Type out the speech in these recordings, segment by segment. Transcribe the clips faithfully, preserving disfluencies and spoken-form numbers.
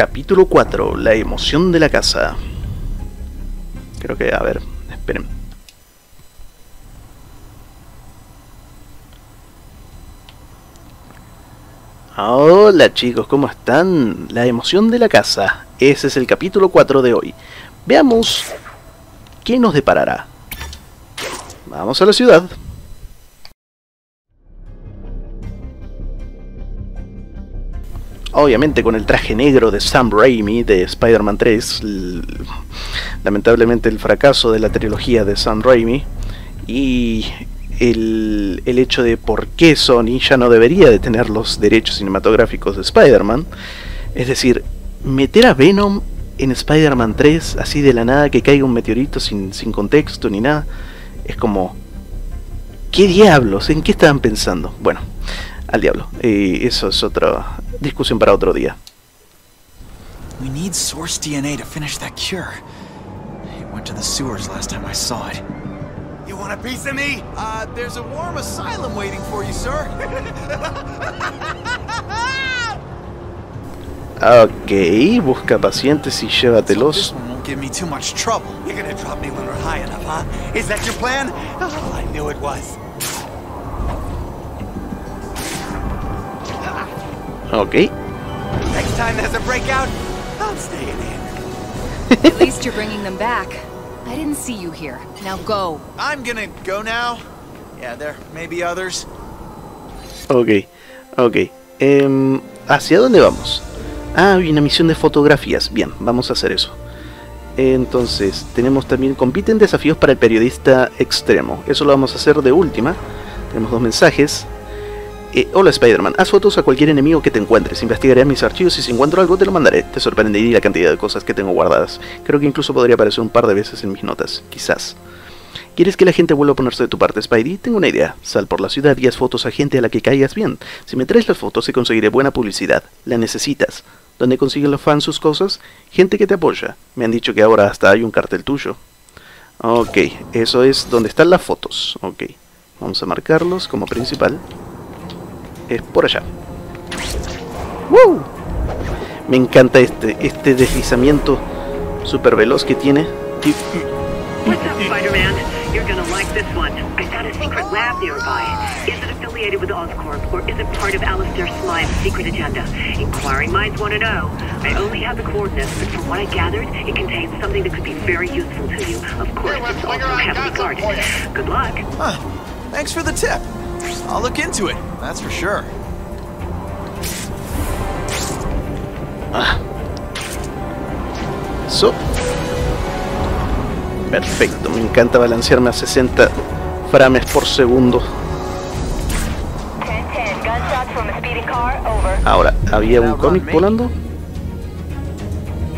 Capítulo cuatro, la emoción de la casa. Creo que, a ver, esperen. Hola chicos, ¿cómo están? La emoción de la casa. Ese es el capítulo cuatro de hoy. Veamos qué nos deparará. Vamos a la ciudad. Obviamente con el traje negro de Sam Raimi de Spider-Man tres, lamentablemente el fracaso de la trilogía de Sam Raimi y el, el hecho de por qué Sony ya no debería de tener los derechos cinematográficos de Spider-Man, es decir, meter a Venom en Spider-Man tres así de la nada, que caiga un meteorito sin, sin contexto ni nada, es como, ¿qué diablos? ¿En qué estaban pensando? Bueno, al diablo. Eh, eso es otra discusión para otro día. We need source D N A to finish that cure. It went to the sewers last time I saw it. You want a piece of me? Uh, there's a warm asylum waiting for you, sir. Ok, busca pacientes y llévatelos. Give me too much trouble. You're gonna drop me when we're high enough, huh? Is that your plan? Oh, I knew it was. Okay. Next time there's a breakout, I'm staying in. At least you're bringing them back. I didn't see you here. Now go. I'm gonna go now. Yeah, there may be others. Okay, okay. Um, ¿hacia dónde vamos? Ah, hay una misión de fotografías. Bien, vamos a hacer eso. Entonces, tenemos también, compiten desafíos para el periodista extremo. Eso lo vamos a hacer de última. Tenemos dos mensajes. Eh, hola Spider-Man, haz fotos a cualquier enemigo que te encuentres. Investigaré mis archivos y si encuentro algo te lo mandaré. Te sorprendería la cantidad de cosas que tengo guardadas. Creo que incluso podría aparecer un par de veces en mis notas, quizás. ¿Quieres que la gente vuelva a ponerse de tu parte, Spidey? Tengo una idea. Sal por la ciudad y haz fotos a gente a la que caigas bien. Si me traes las fotos te conseguiré buena publicidad. La necesitas. ¿Dónde consiguen los fans sus cosas? Gente que te apoya. Me han dicho que ahora hasta hay un cartel tuyo. Ok, eso es donde están las fotos. Ok, vamos a marcarlos como principal. Es por allá. ¡Woo! Me encanta este, este deslizamiento super veloz que tiene. What's up, Spider-Man? You're gonna like this one. I found a secret lab nearby. Is it affiliated with Oscorp, or is it part of Alistair Slime's secret agenda? Inquiring minds want to know. I only have the coordinates, but from what I gathered, it contains something that could be very useful to you. Of course, it's also heavily guarded. Good luck. Huh. Thanks for the tip. I'll look into it. That's for sure. Ah. So. Perfecto, me encanta balancearme a sesenta frames por segundo. Ahora, ¿había un cómic volando?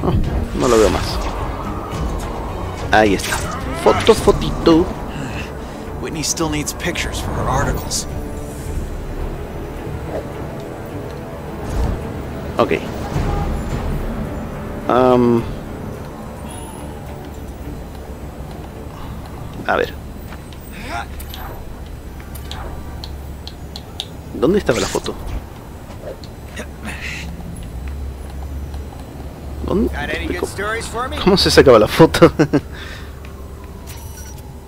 Oh, no lo veo más. Ahí está. Foto, fotito. Whitney still needs pictures for her articles. Ok. Um... A ver. ¿Dónde estaba la foto? ¿Dónde? ¿Cómo se sacaba la foto?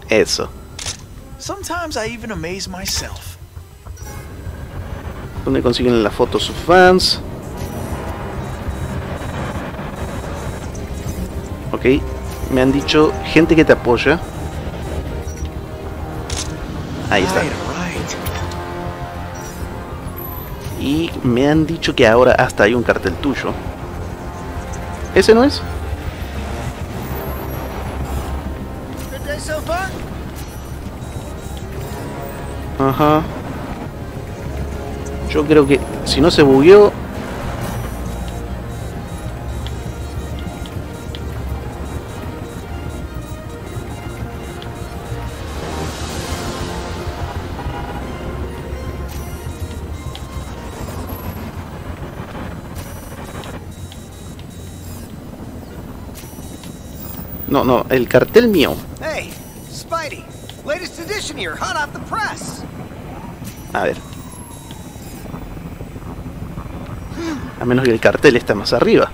Eso. ¿Dónde consiguen la foto sus fans? Ok. Me han dicho gente que te apoya. Ahí está. Y me han dicho que ahora hasta hay un cartel tuyo. ¿Ese no es? Ajá. Yo creo que si no se bugueó... No, no, el cartel mío. Hey, Spidey, latest edition here, hot off the press. A ver. A menos que el cartel está más arriba.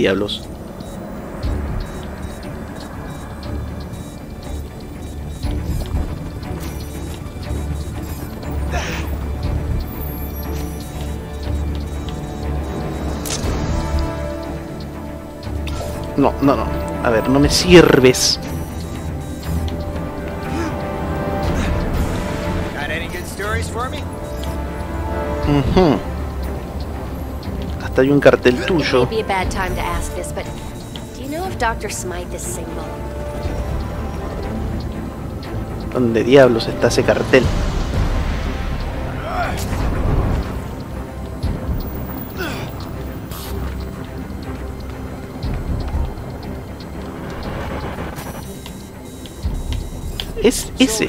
diablos. No, no, no. A ver, no me sirves. Uh-huh. Hasta hay un cartel tuyo. ¿Dónde diablos está ese cartel? Es ese.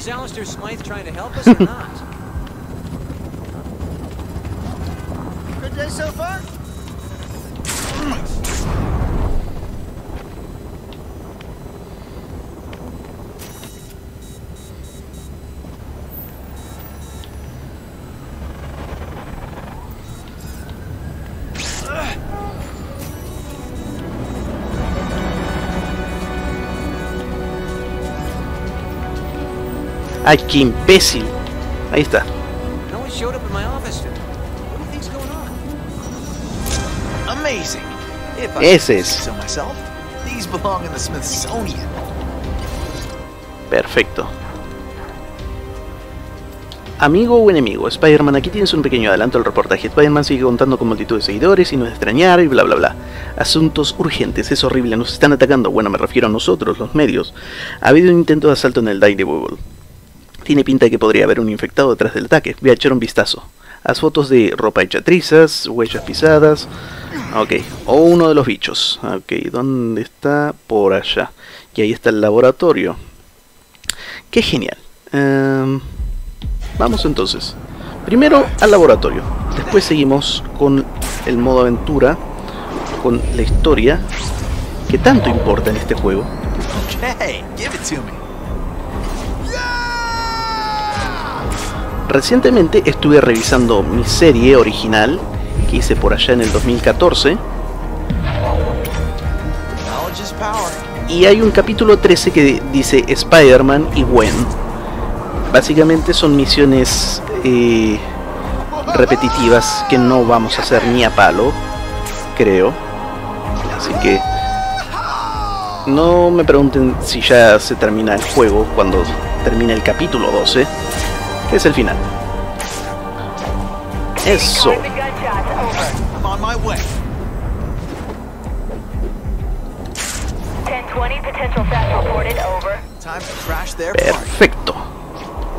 ¡Ay, qué imbécil! Ahí está. Ese es. Perfecto. Amigo o enemigo, Spider-Man, aquí tienes un pequeño adelanto al reportaje. Spider-Man sigue contando con multitud de seguidores y no es de extrañar y bla bla bla. Asuntos urgentes, es horrible, nos están atacando. Bueno, me refiero a nosotros, los medios. Ha habido un intento de asalto en el Daredevil. Tiene pinta de que podría haber un infectado detrás del ataque. Voy a echar un vistazo. Haz fotos de ropa hecha trizas, huellas pisadas. Ok, o uno de los bichos. Ok, ¿dónde está? Por allá. Y ahí está el laboratorio. ¡Qué genial! Um... Vamos entonces, primero al laboratorio, después seguimos con el modo aventura, con la historia que tanto importa en este juego. Recientemente estuve revisando mi serie original que hice por allá en el dos mil catorce y hay un capítulo trece que dice Spider-Man y Gwen. Básicamente son misiones eh, repetitivas que no vamos a hacer ni a palo, creo. Así que no me pregunten si ya se termina el juego cuando termine el capítulo doce, que es el final. Eso. Perfecto.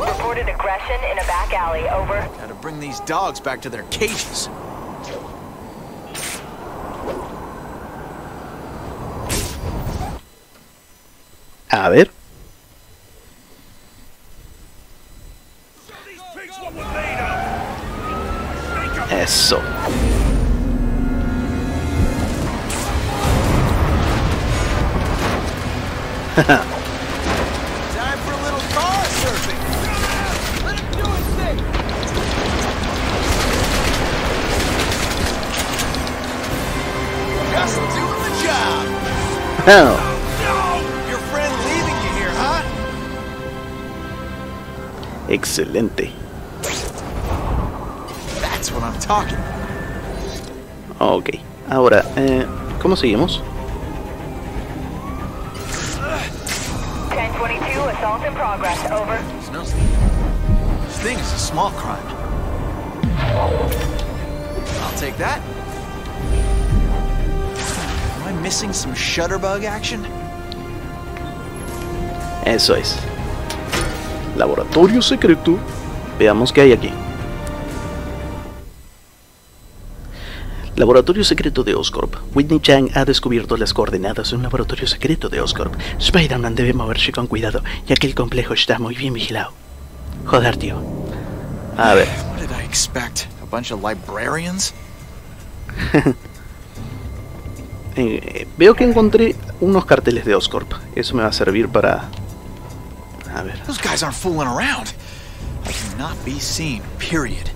Reported aggression in a back alley, over. Gotta bring these dogs back to their cages. A ver. Eso. Haha. Oh. Excelente. Ok, ahora, eh, ¿cómo seguimos? Missing some shutterbug action? Eso es. Laboratorio secreto. Veamos qué hay aquí. Laboratorio secreto de Oscorp. Whitney Chang ha descubierto las coordenadas de un laboratorio secreto de Oscorp. Spider-Man debe moverse con cuidado, ya que el complejo está muy bien vigilado. Joder, tío. A ver. What did I expect? A bunch of librarians? Eh, veo que encontré unos carteles de Oscorp. Eso me va a servir para... A ver. Those guys aren't fooling around. I cannot be seen, period.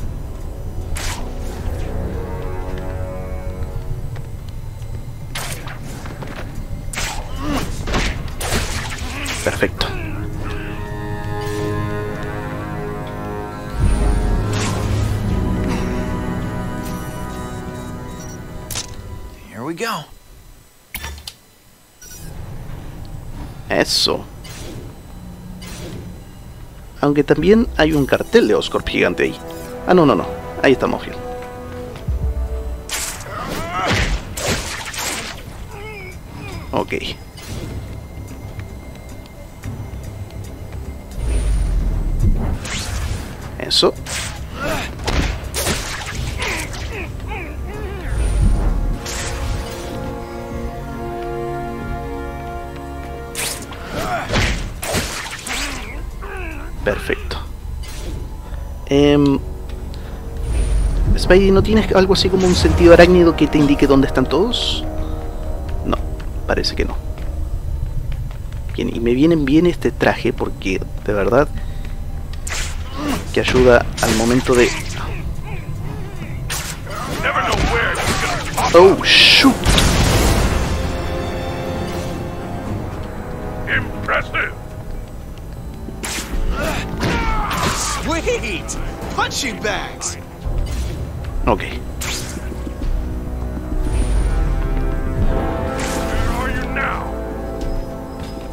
perfecto. Here we go. Eso. Aunque también hay un cartel de Oscorp gigante ahí. Ah, no, no, no. Ahí está Mohill. Ok. Eso. Perfecto. Eh, Spidey, ¿no tienes algo así como un sentido arácnido que te indique dónde están todos? No, parece que no. Bien, y me vienen bien este traje porque de verdad que ayuda al momento de... Oh, shoot. Impressive. Sweet. Punching bags. Ok.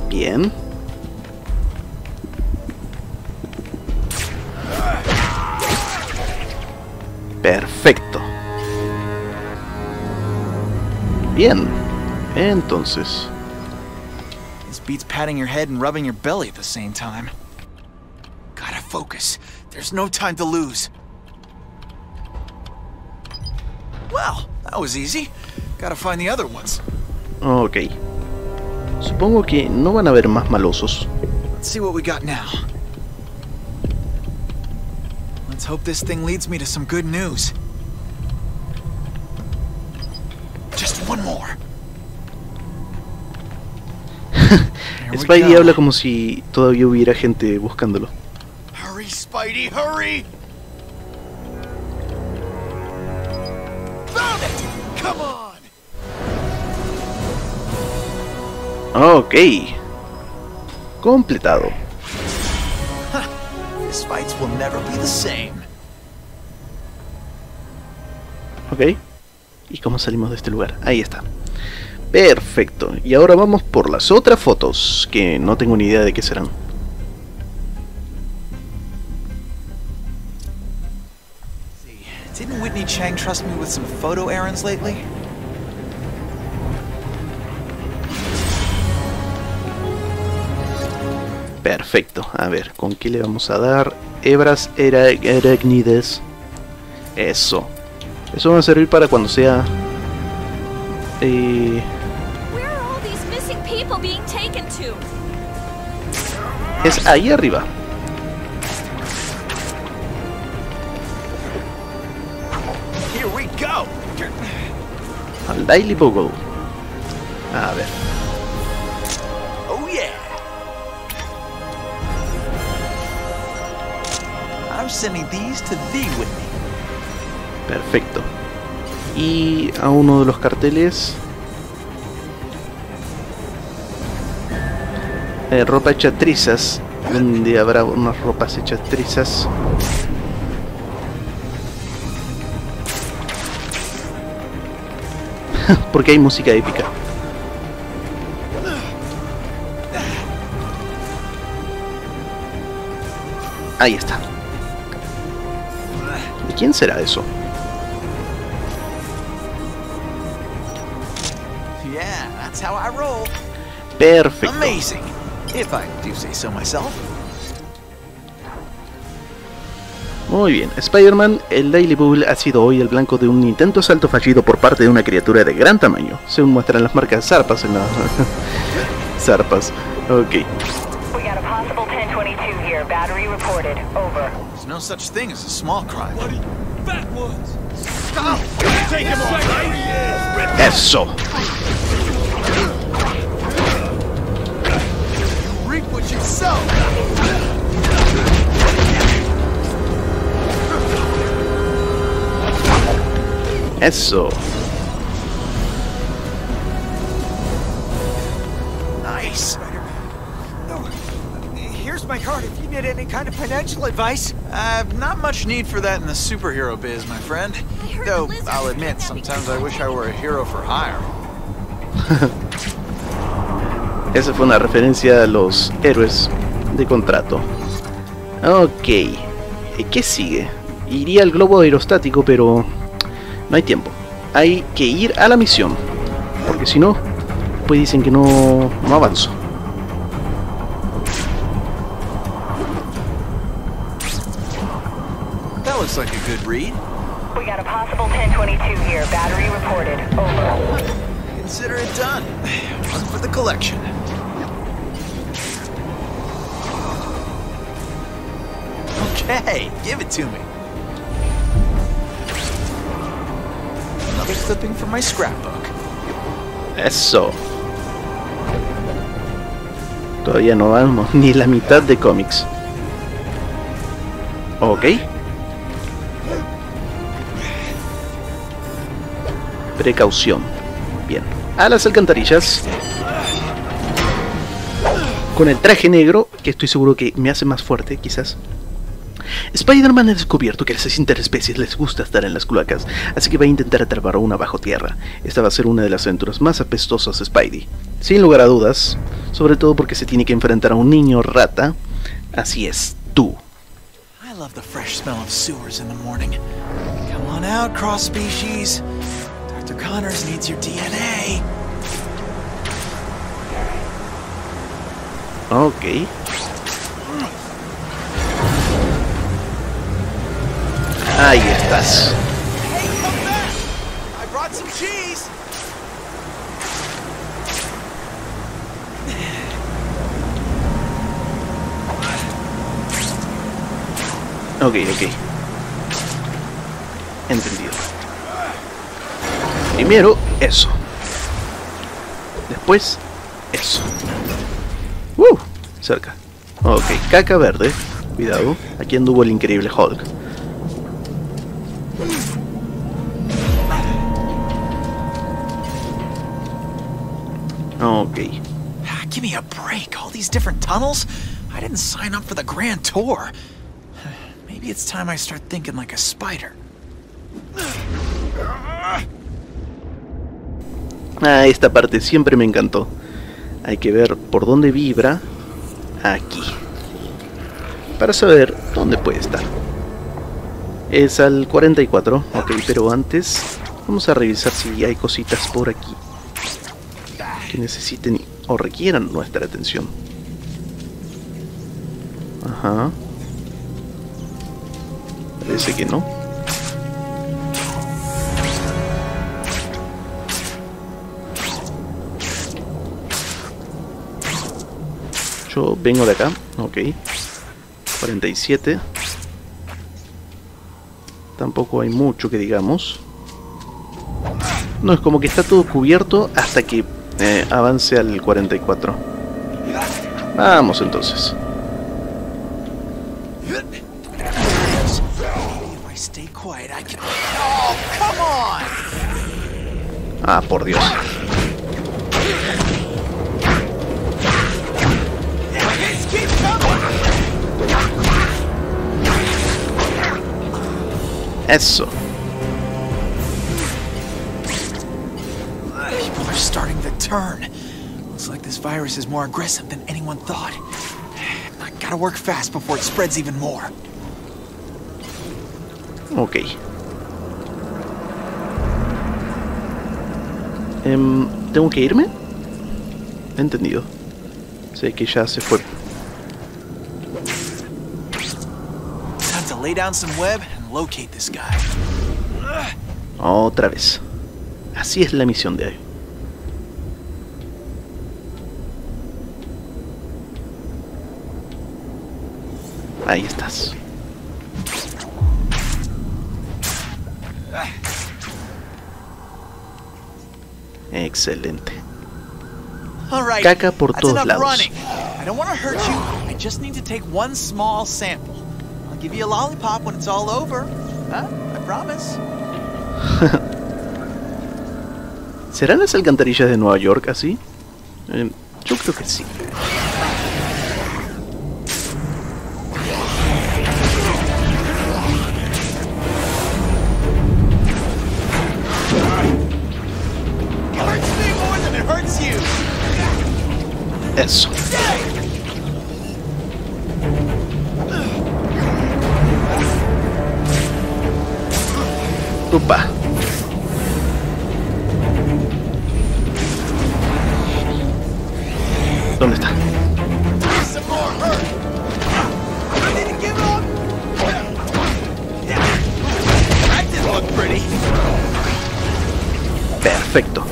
Bien. Perfecto. Bien. Entonces. This beats patting your head and rubbing your belly at the same time. Gotta focus. There's no time to lose. Well, that was easy. Gotta find the other ones. Okay. Supongo que no van a haber más malosos. Let's see what we got now. Let's hope this thing leads me to some good news. Just one more. Spidey habla como si todavía hubiera gente buscándolo. Hurry, Spidey, hurry! Found it! Come on! Ok. Completado. These fights will never be the same. Ok. ¿Y cómo salimos de este lugar? Ahí está. Perfecto. Y ahora vamos por las otras fotos, que no tengo ni idea de qué serán. ¿Didn't Whitney Chang trust me with some photo errands lately? Perfecto, a ver, ¿con qué le vamos a dar? Hebras aracnides. Eso. Eso va a servir para cuando sea... Eh... Es ahí arriba. Al Daily Bogo. A ver. Perfecto. Y a uno de los carteles, eh, ropa hecha trizas. Donde habrá unas ropas hechas trizas. Porque hay música épica. Ahí está. ¿Quién será eso? Yeah, that's how I roll. Perfecto. Amazing, if I do say so myself. Muy bien, Spider-Man, el Daily Bugle ha sido hoy el blanco de un intento salto fallido por parte de una criatura de gran tamaño. Según muestran las marcas zarpas en las... zarpas, ok. Battery reported. Over. There's no such thing as a small crime. Bloody fat ones. Stop! Take him off. Eso. You reap what you sow. Eso. Nice. Oh, here's my card if you need any kind of financial advice. I've not much need for that in the superhero biz, my friend. Though, I'll admit, sometimes I wish I were a hero for hire. Esa fue una referencia a los héroes de contrato. Ok. ¿Qué sigue? Iría al globo aerostático, pero no hay tiempo. Hay que ir a la misión, porque si no, pues dicen que no, no avanzo. That looks like a good read. We got a possible ten twenty-two here. Battery reported. Over. Consider it done. One for the collection. Hey, give it to me. Another clipping from my scrapbook. Eso. Todavía no vamos ni la mitad de cómics. Ok. Precaución. Bien. A las alcantarillas. Con el traje negro, que estoy seguro que me hace más fuerte, quizás. Spider-Man ha descubierto que a las interespecies les gusta estar en las cloacas, así que va a intentar atrapar a una bajo tierra. Esta va a ser una de las aventuras más apestosas de Spidey, sin lugar a dudas, sobre todo porque se tiene que enfrentar a un niño rata. Así es, tú. I love the fresh smell of sewers in the morning. Come on out, cross species. Doctor Connors needs your D N A. Okay. Ahí estás. Ok, ok. Entendido. Primero, eso. Después, eso. ¡Uh! Cerca. Ok, caca verde. Cuidado. Aquí anduvo el increíble Hulk. Okay. Give me a break. All these different tunnels? I didn't sign up for the grand tour. Maybe it's time I start thinking like a spider. Ah, esta parte siempre me encantó. Hay que ver por dónde vibra aquí, para saber dónde puede estar. Es al cuarenta y cuatro, ok, pero antes vamos a revisar si hay cositas por aquí que necesiten o requieran nuestra atención. Ajá. Parece que no. Yo vengo de acá, ok. cuarenta y siete. Tampoco hay mucho que digamos. No, es como que está todo cubierto hasta que eh, avance al cuarenta y cuatro. Vamos entonces. Ah, por Dios. Eso. People are starting to turn. Looks like this virus is more aggressive than anyone thought. I gotta work fast before it spreads even more. Okay. Um, ¿Tengo que irme? Entendido. Sé que ya se fue. Time to lay down some web. Locate this guy. Otra vez. Así es la misión de hoy. Ahí estás. Excelente. Caca por todos lados. I don't want to hurt you. I just need to take one small sample. Give you a lollipop when it's all over, huh? I promise. ¿Serán las alcantarillas de Nueva York así? Eh, yo creo que sí. Eso. Tupa. ¿Dónde está? Perfecto.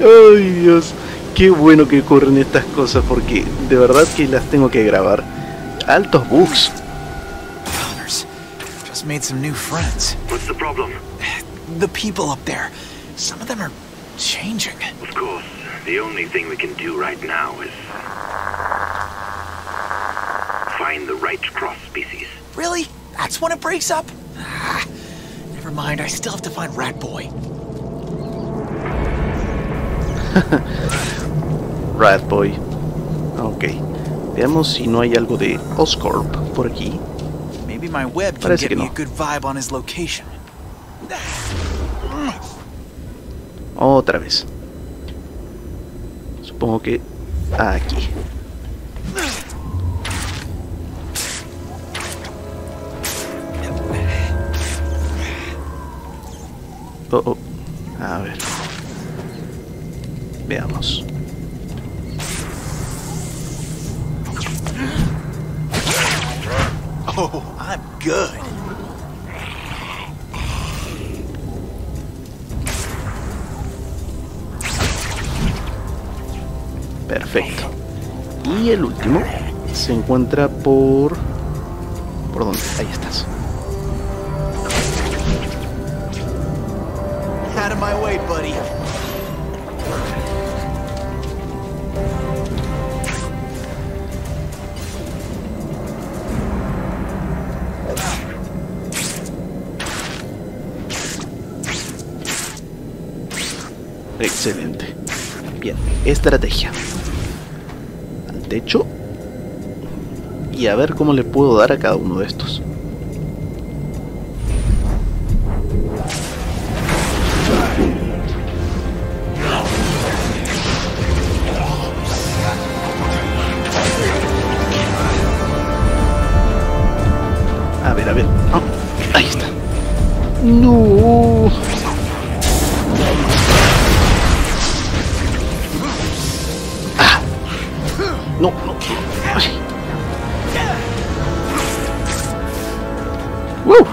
Ay, Dios, qué bueno que ocurren estas cosas, porque de verdad que las tengo que grabar. Altos bugs. Just made some new friends. What's the problem? The people up there. Some of them are changing. Of course. The only thing we can do right now is find the right cross species. Really? That's when it breaks up? Ah, never mind. I still have to find Rat Boy. Rat Boy. Ok. Veamos si no hay algo de Oscorp por aquí. Maybe my web can get me a good vibe on his location. Otra vez. Supongo que aquí. Oh, oh. A ver. Veamos. Oh, I'm good. Perfecto. Y el último se encuentra por... ¿Por dónde? Ahí estás. Out of my way, buddy. Excelente. Bien, estrategia. Al techo. Y a ver cómo le puedo dar a cada uno de estos. A ver, a ver. Oh, ahí está. No. No, no. Ay. ¡Wow!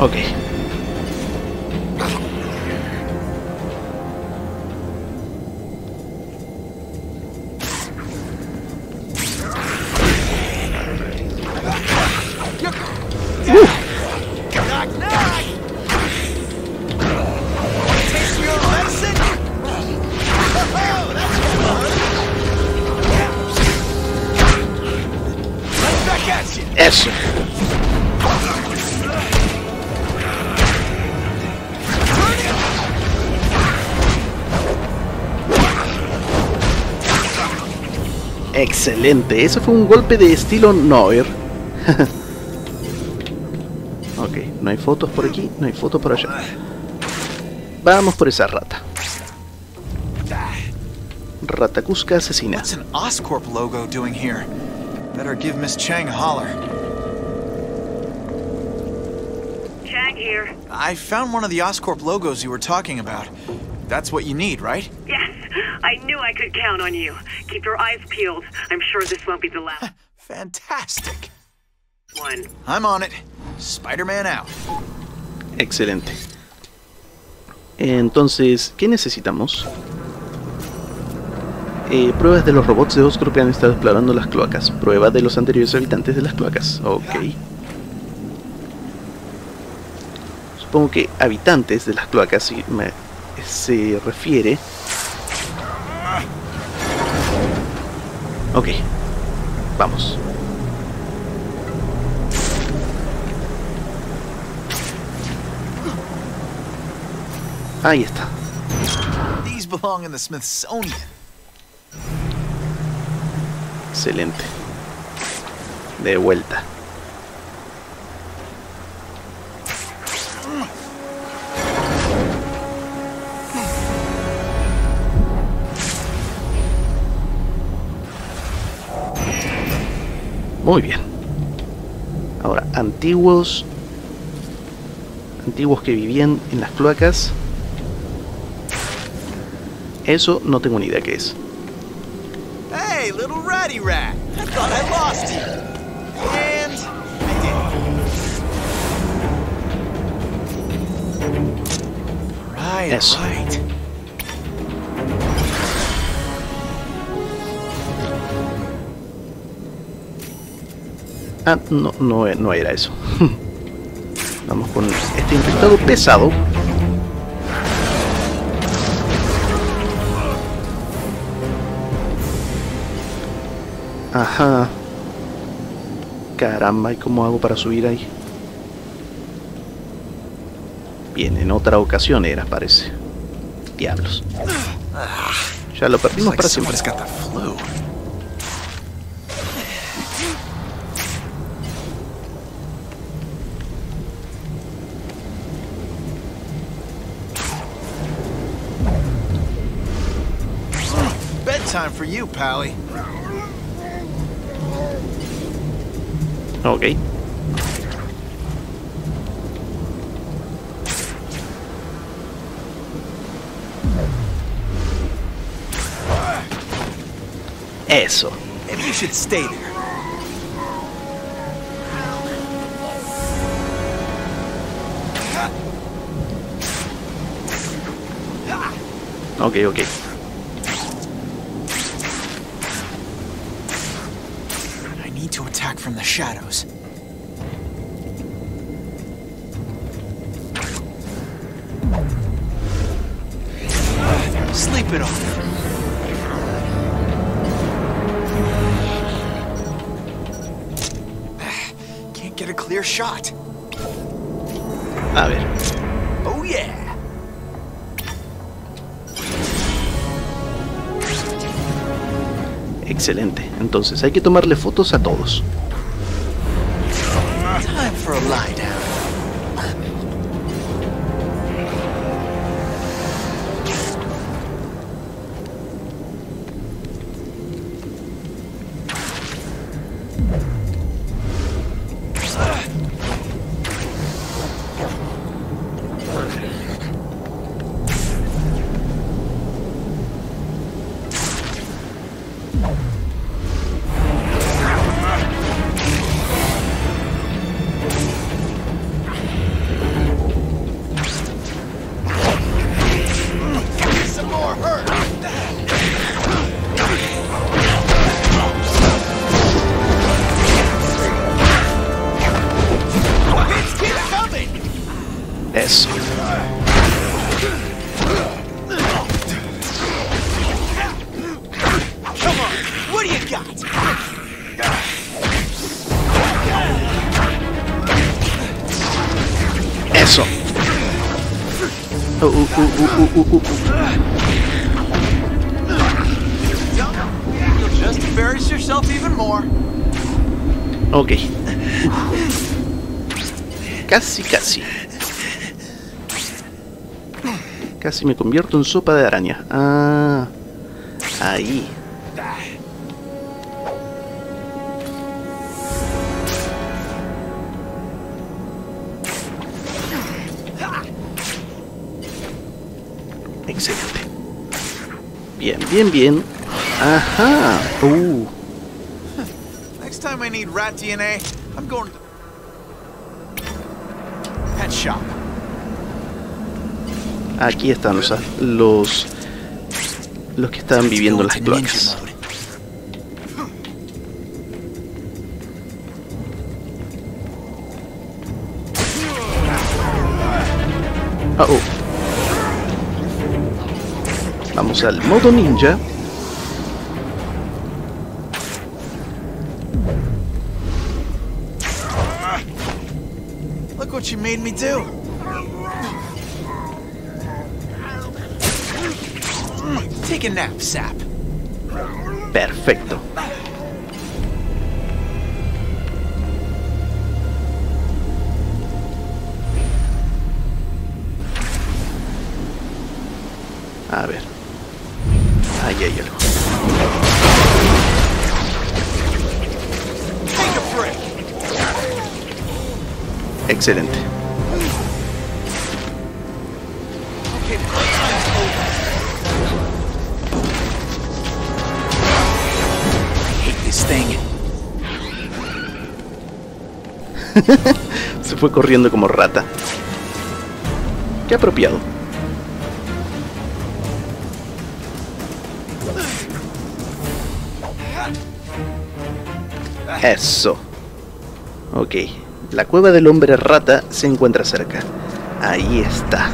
Okay. Eso. Excelente. Eso fue un golpe de estilo Noir. Ok, no hay fotos por aquí, no hay fotos por allá. Vamos por esa rata. Ratacusca asesina. What's an Oscorp logo doing here? Better give Miss Chang a holler. Here. I found one of the Oscorp logos you were talking about. That's what you need, right? Yes. I knew I could count on you. Keep your eyes peeled. I'm sure this won't be the last. Fantastic. One. I'm on it. Spider-Man out. Excelente. Entonces, ¿qué necesitamos? Eh, pruebas de los robots de Oscorp que han estado explorando las cloacas. Prueba de los anteriores habitantes de las cloacas. Ok. supongo que habitantes de las cloacas si me, se refiere. Ok, vamos. Ahí está. Excelente. De vuelta. Muy bien. Ahora, antiguos. Antiguos que vivían en las cloacas. Eso no tengo ni idea qué es. Hey, little ratty rat. I thought I lost you. And I did. Right, Eso. right. Ah, no, no, no era eso. Vamos con este infectado pesado. Ajá. Caramba, ¿y cómo hago para subir ahí? Bien, en otra ocasión era, parece. Diablos. Ya lo perdimos para siempre. Bedtime for you, Pally. Ok. Eso. Ok, ok. From the shadows. Uh, sleep it off. Uh, can't get a clear shot. A ver. Oh yeah. Excelente. Entonces hay que tomarle fotos a todos. Time for a lie down. Eso. Eso. Uh, uh, uh, uh, uh, uh. Ok. Casi, casi. Casi me convierto en sopa de araña. Ah, ahí. Excelente. Bien, bien, bien. Ajá. Uh. Next time I need rat D N A, I'm going to the pet shop. Aquí están los, los los que están viviendo en las cloacas. Uh oh. Vamos al modo ninja. Look what you made me do. Take a nap, sap. Perfecto. A ver. Ahí hay algo. Excelente. Se fue corriendo como rata. Qué apropiado. Eso. Ok. La cueva del hombre rata se encuentra cerca. Ahí está.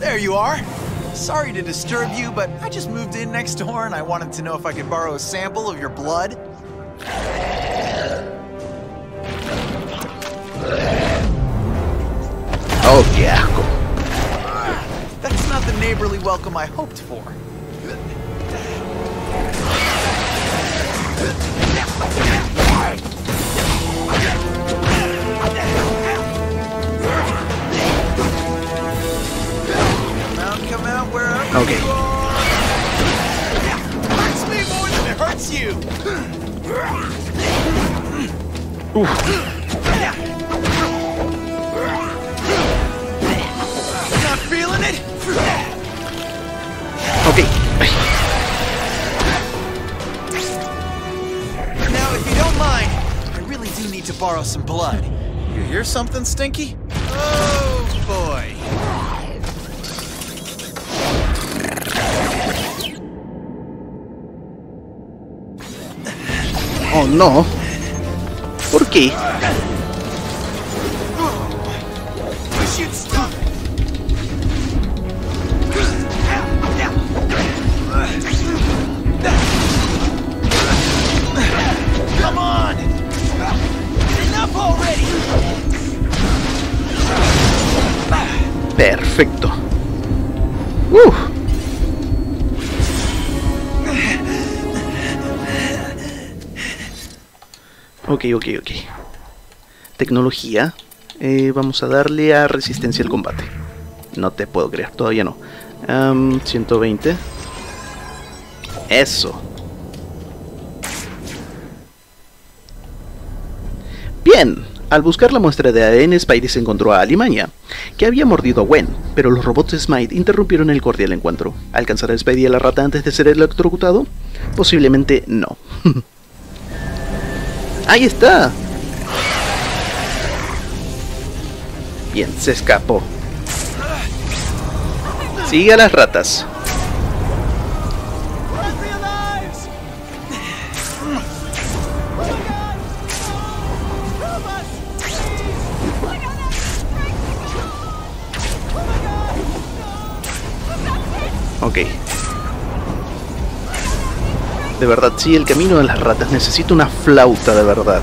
There you are. Sorry to disturb you, but I just moved in next door and I wanted to know if I could borrow a sample of your blood. Oh, qué asco. That's not the neighborly welcome I hoped for. Okay. Uf. Ok. Ay. Oh, no. ¿Por qué? Perfecto. Uf. Ok, ok, ok. Tecnología. Eh, vamos a darle a resistencia al combate. No te puedo creer, todavía no. Um, ciento veinte. Eso. Bien. Al buscar la muestra de A D N, Spidey se encontró a Alimaña, que había mordido a Gwen, pero los robots de Smythe interrumpieron el cordial encuentro. ¿Alcanzará Spidey a la rata antes de ser electrocutado? Posiblemente no. ¡Ahí está! Bien, se escapó. Sigue a las ratas. Ok. De verdad, sí, el camino de las ratas. Necesito una flauta, de verdad.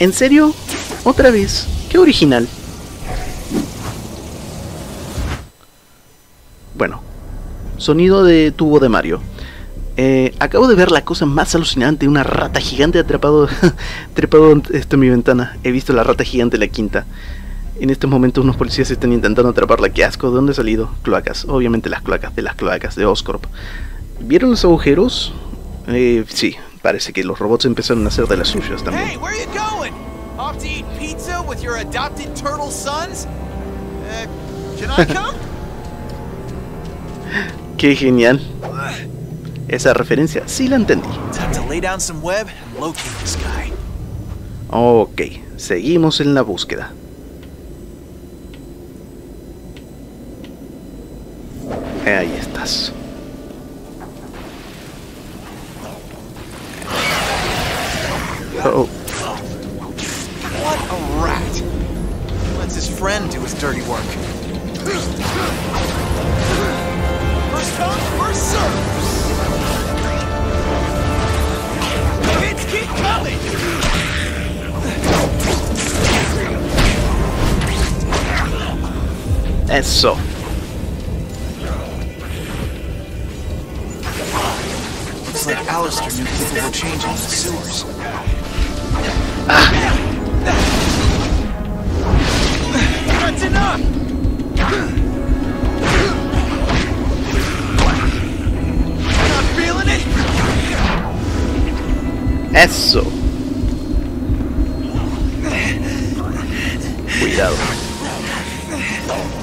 ¿En serio? ¿Otra vez? ¡Qué original! Bueno, sonido de tubo de Mario. Eh, acabo de ver la cosa más alucinante, una rata gigante atrapado, trepado en mi ventana. He visto la rata gigante en la quinta. En estos momentos unos policías están intentando atraparla. ¡Qué asco! ¿De dónde ha salido? Cloacas. Obviamente las cloacas de las cloacas de Oscorp. ¿Vieron los agujeros? Eh, sí. Parece que los robots empezaron a hacer de las suyas también. Hey, Off to eat pizza with your adopted turtle sons? Uh, can I come? Qué genial. Esa referencia sí la entendí. Ok, seguimos en la búsqueda. Ahí estás. Oh. What a rat. Lets his friend do his dirty work. First come, first serve. Kids keep coming. Eso. Like Alistair knew people were changing the sewers. Ah. That's enough! Not feeling it? Eso. Cuidado.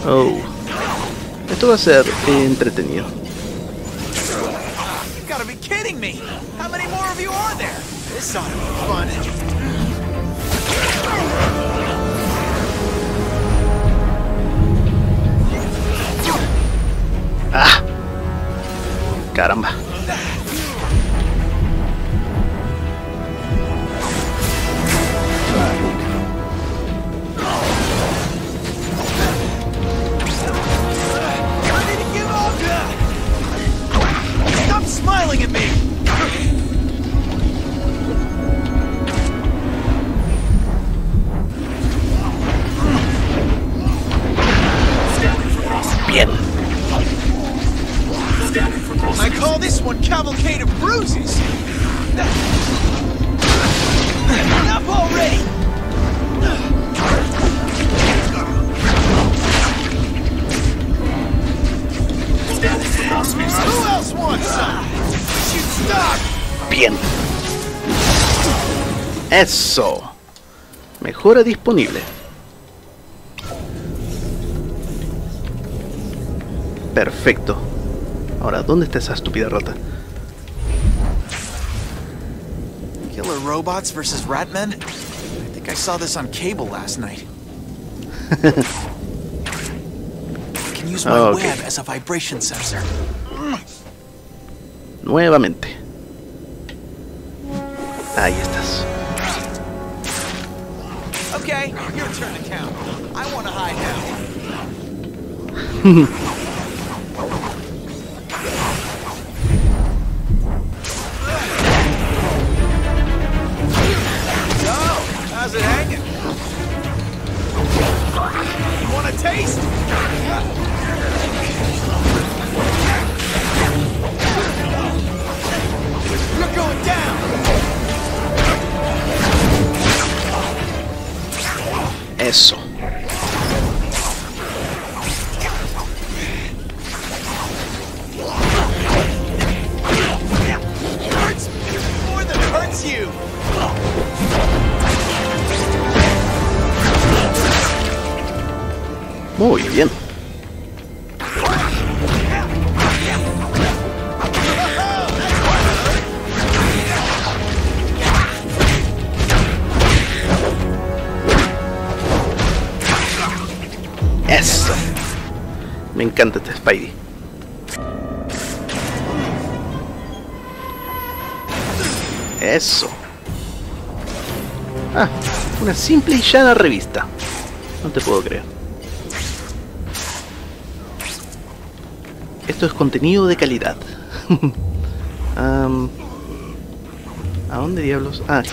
Oh. Esto va a ser entretenido. How many more of you are there? This ought to be fun. Ah, caramba. I need to give up. Stop smiling at me. Bien. I call this one cavalcade of bruises. Enough already. Who else wants some? You stop. Bien. Eso. Mejora disponible. Perfecto. Ahora, ¿dónde está esa estúpida rata? Killer robots versus ratmen? I think I saw this on cable last night. I can use my okay. web as a vibration sensor. Nuevamente. Ahí estás. Okay, your turn to count. I want to hide now. Eso. Muy bien. Eso. Me encanta este Spidey. Eso. Ah, una simple y llana revista. No te puedo creer. Esto es contenido de calidad. um, ¿A dónde diablos? Ah,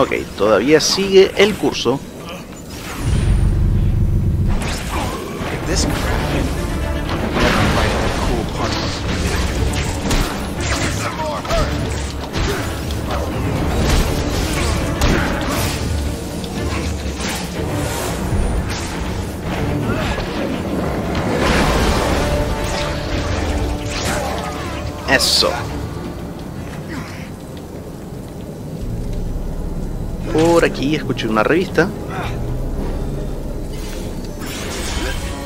ok, todavía sigue el curso. Eso. Por aquí escuché una revista.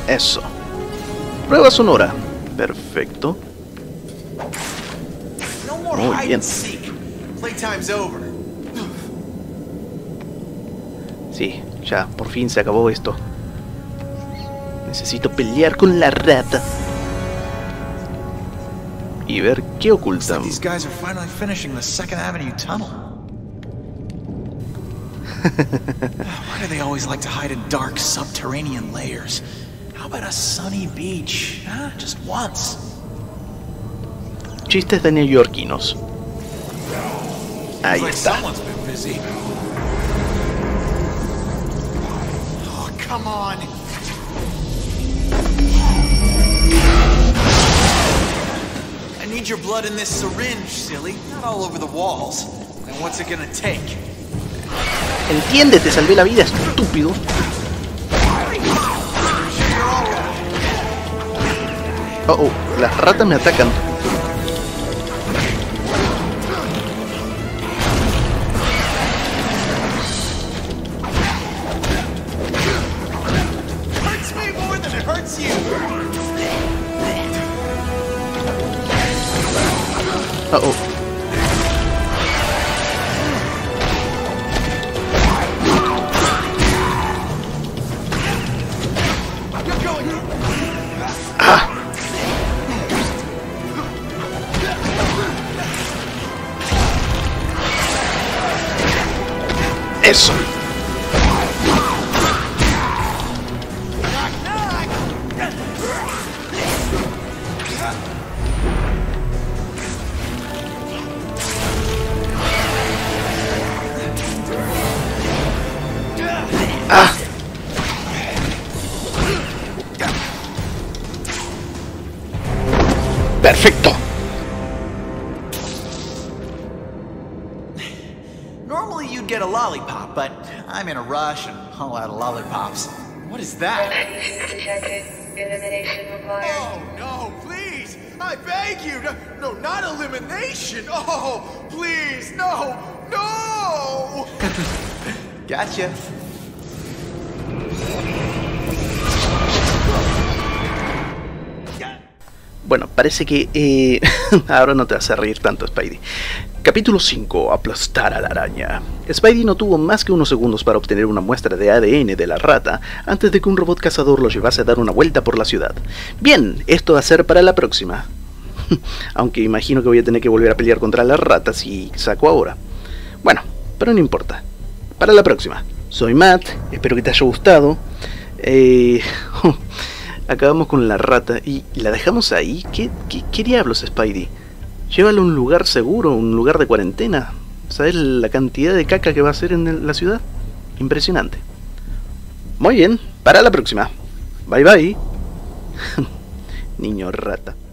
Eso. Prueba sonora. Perfecto. Muy bien. Sí, ya, por fin se acabó esto. Necesito pelear con la rata. Y ver qué ocultan. Why do they always like to hide in dark subterranean layers? How about a sunny beach? Huh? Just once. Chistes de neoyorquinos. Ahí está. Oh, come on. I need your blood in this syringe, silly. Not all over the walls. And what's it gonna take? Entiende, te salvé la vida, estúpido. Oh, oh, las ratas me atacan. Oh, oh. Eso. Ah. Perfecto. Get a lollipop, but I'm in a rush and haul out of lollipops. What is that? Oh no, please! I beg you! No, no, not elimination! Oh, please, no, no! Gotcha. Bueno, parece que eh, ahora no te vas a reír tanto, Spidey. Capítulo cinco. Aplastar a la araña. Spidey no tuvo más que unos segundos para obtener una muestra de A D N de la rata antes de que un robot cazador lo llevase a dar una vuelta por la ciudad. Bien, esto va a ser para la próxima. Aunque imagino que voy a tener que volver a pelear contra las ratas si saco ahora. Bueno, pero no importa. Para la próxima. Soy Matt, espero que te haya gustado. Eh... Acabamos con la rata y la dejamos ahí. ¿Qué, qué, qué diablos, Spidey? Llévalo a un lugar seguro, un lugar de cuarentena. ¿Sabes la cantidad de caca que va a hacer en la ciudad? Impresionante. Muy bien, para la próxima. Bye bye. Niño rata.